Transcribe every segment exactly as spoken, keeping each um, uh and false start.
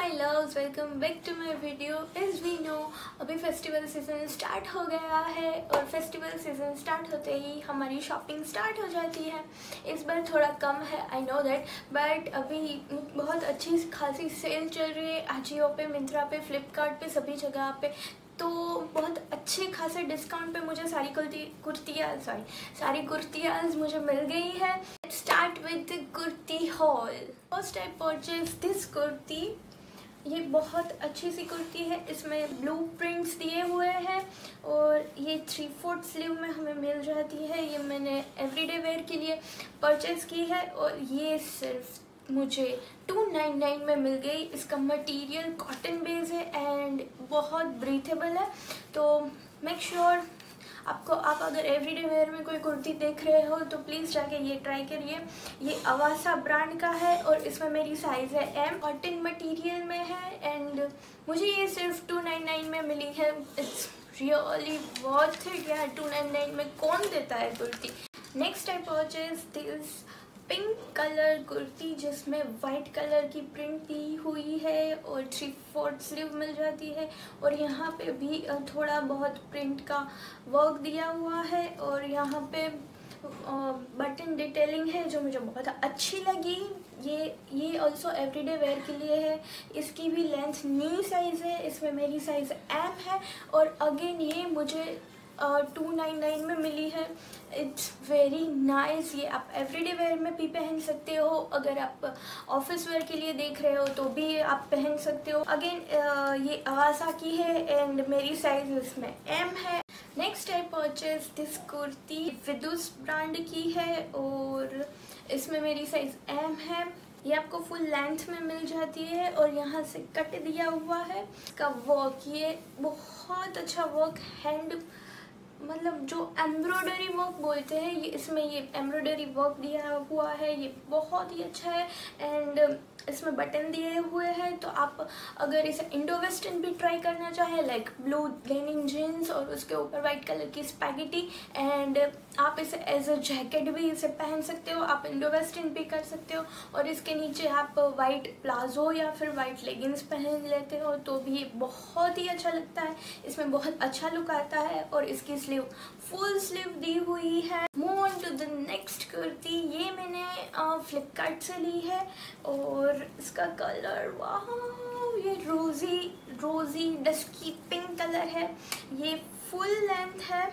My loves, welcome back to my video. As we know अभी festival season start हो गया है और फेस्टिवल सीज़न स्टार्ट होते ही हमारी शॉपिंग स्टार्ट हो जाती है। इस बार थोड़ा कम है, आई नो दैट, बट अभी बहुत अच्छी खासी सेल चल रही है आजियो पे, मिंत्रा पे, फ्लिपकार्ट पे, सभी जगह पे। तो बहुत अच्छे खासे डिस्काउंट पे मुझे सारी कुर्ती कुर्तियाँ सॉरी सारी कुर्तियाँ मुझे मिल गई है। Start with kurti haul. First I purchase this kurti. ये बहुत अच्छी सी कुर्ती है, इसमें ब्लू प्रिंट्स दिए हुए हैं और ये थ्री फोर्थ स्लीव में हमें मिल जाती है। ये मैंने एवरीडे वेयर के लिए परचेज़ की है और ये सिर्फ मुझे टू नाइन्टी नाइन में मिल गई। इसका मटेरियल कॉटन बेस है एंड बहुत ब्रीथेबल है। तो मेक श्योर sure आपको आप अगर एवरीडे वेयर में कोई कुर्ती देख रहे हो तो प्लीज़ जाके ये ट्राई करिए। ये अवासा ब्रांड का है और इसमें मेरी साइज़ है एम। कॉटन मटेरियल में है एंड मुझे ये सिर्फ टू नाइन्टी नाइन में मिली है। इट्स रियली वर्थ इट यार, टू नाइन्टी नाइन में कौन देता है kurti. Next I purchase this pink colour kurti जिसमें वाइट कलर की प्रिंट दी हुई है और थ्री फोर्थ स्लीव मिल जाती है और यहाँ पे भी थोड़ा बहुत प्रिंट का वर्क दिया हुआ है और यहाँ पे बटन डिटेलिंग है जो मुझे बहुत अच्छी लगी। ये ये ऑल्सो एवरीडे वेयर के लिए है। इसकी भी लेंथ नी साइज़ है, इसमें मेरी साइज़ एम है और अगेन ये मुझे टू नाइन नाइन में मिली है। It's very nice. ये आप एवरीडे वेयर में भी पहन सकते हो, अगर आप ऑफिस वेयर के लिए देख रहे हो तो भी आप पहन सकते हो। अगेन uh, ये आवासा की है एंड मेरी साइज इसमें एम है। Next I purchase this kurti विदुस ब्रांड की है और इसमें मेरी साइज एम है। ये आपको फुल लेंथ में मिल जाती है और यहाँ से कट दिया हुआ है। इसका वर्क, ये बहुत अच्छा वर्क, हैंड मतलब जो एम्ब्रॉयडरी वर्क बोलते हैं, ये इसमें ये एम्ब्रॉयडरी वर्क दिया हुआ है, ये बहुत ही अच्छा है एंड इसमें बटन दिए हुए हैं। तो आप अगर इसे इंडो वेस्टर्न भी ट्राई करना चाहें, लाइक ब्लू डेनिम जीन्स और उसके ऊपर वाइट कलर की स्पैगेटी, एंड आप इसे एज अ जैकेट भी इसे पहन सकते हो। आप इंडो वेस्टर्न भी कर सकते हो और इसके नीचे आप वाइट प्लाजो या फिर वाइट लेगिंग्स पहन लेते हो तो भी ये बहुत ही अच्छा लगता है। इसमें बहुत अच्छा लुक आता है और इसकी स्लीव फुल स्लीव दी हुई है। Move on to the next kurti. ये मैंने फ्लिपकार्ट से ली है और इसका कलर वाह, ये रोजी रोजी डस्की पिंक कलर है। ये फुल लेंथ है,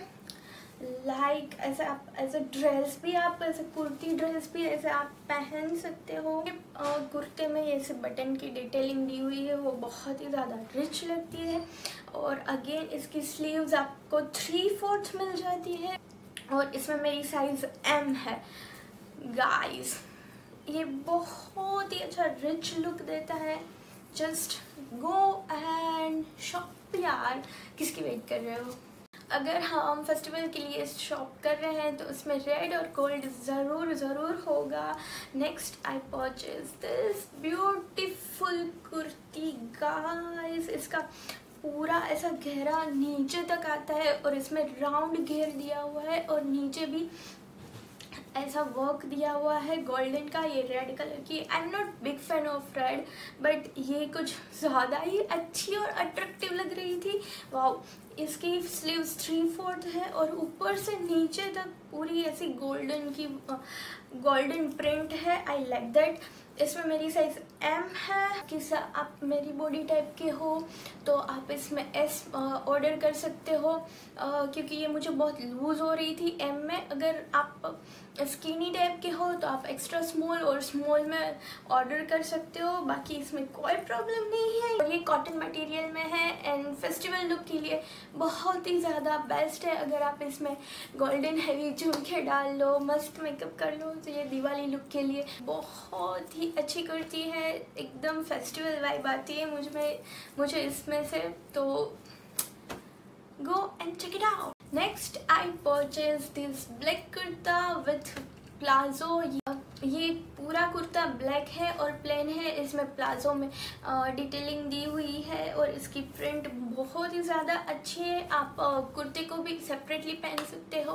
लाइक ऐसे आप एज अ ड्रेस भी आप ऐसे कुर्ती ड्रेस भी ऐसे आप पहन सकते हो। कुर्ते में ऐसे बटन की डिटेलिंग दी हुई है, वो बहुत ही ज़्यादा रिच लगती है और अगेन इसकी स्लीव्स आपको थ्री फोर्थ मिल जाती है और इसमें मेरी साइज़ एम है। गाइस, ये बहुत ही अच्छा रिच लुक देता है। जस्ट गो एंड शॉप यार, किसकी वेट कर रहे हो। अगर हम फेस्टिवल के लिए शॉप कर रहे हैं तो उसमें रेड और गोल्ड ज़रूर ज़रूर होगा। Next I purchase this beautiful kurti. Guys, इसका पूरा ऐसा गहरा नीचे तक आता है और इसमें राउंड घेर दिया हुआ है और नीचे भी ऐसा वर्क दिया हुआ है गोल्डन का। ये रेड कलर की, I am not big fan of red but ये कुछ ज़्यादा ही अच्छी और अट्रैक्टिव लग रही थी। वाओ, इसकी स्लीव्स थ्री फोर्थ है और ऊपर से नीचे तक पूरी ऐसी गोल्डन की गोल्डन प्रिंट है। I like that. इसमें मेरी साइज एम है। किसा आप मेरी बॉडी टाइप के हो तो आप इसमें एस ऑर्डर कर सकते हो क्योंकि ये मुझे बहुत लूज़ हो रही थी एम में। अगर आप स्किनी टाइप के हो तो आप एक्स्ट्रा स्मॉल और स्मॉल में ऑर्डर कर सकते हो, बाकी इसमें कोई प्रॉब्लम नहीं है। और ये कॉटन मटेरियल में है एंड फेस्टिवल लुक के लिए बहुत ही ज़्यादा बेस्ट है। अगर आप इसमें गोल्डन हैवी झुमके डाल लो, मस्त मेकअप कर लो तो ये दिवाली लुक के लिए बहुत ही अच्छी कुर्ती है। एकदम फेस्टिवल वाइब आती है मुझ में मुझे इसमें से। तो go and check it out. Next I purchase this black kurta with palazzo. ये पूरा कुर्ता ब्लैक है और प्लेन है, इसमें प्लाजो में डिटेलिंग दी हुई है और इसकी प्रिंट बहुत ही ज़्यादा अच्छी है। आप कुर्ते को भी सेपरेटली पहन सकते हो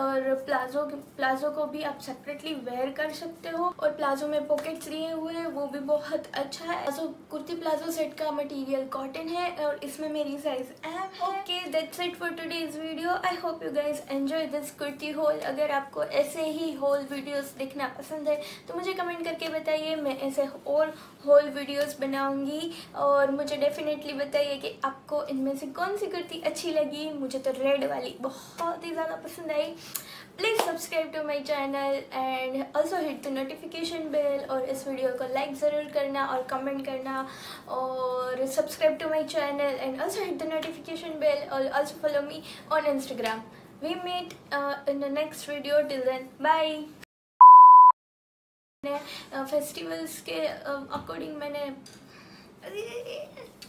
और प्लाजो प्लाजो को भी आप सेपरेटली वेयर कर सकते हो, और प्लाजो में पॉकेट्स दिए हुए हैं वो भी बहुत अच्छा है। प्लाजो कुर्ती प्लाजो सेट का मटेरियल कॉटन है और इसमें मेरी साइज एम है। Okay that's it for today's video. I hope you guys enjoy this kurti haul. अगर आपको ऐसे ही हॉल वीडियोस देखना पसंद है तो मुझे कमेंट करके बताइए, मैं ऐसे और हॉल वीडियोस बनाऊंगी। और मुझे डेफिनेटली बताइए कि आपको इनमें से कौन सी कुर्ती अच्छी लगी। मुझे तो रेड वाली बहुत ही ज़्यादा पसंद आई। Please subscribe to my channel and also hit the notification bell, और इस वीडियो को लाइक ज़रूर करना और कमेंट करना, और subscribe to my channel and also hit the notification bell और also follow me on Instagram. We meet uh, in the next video. Till then, bye. ने uh, festivals के uh, according मैंने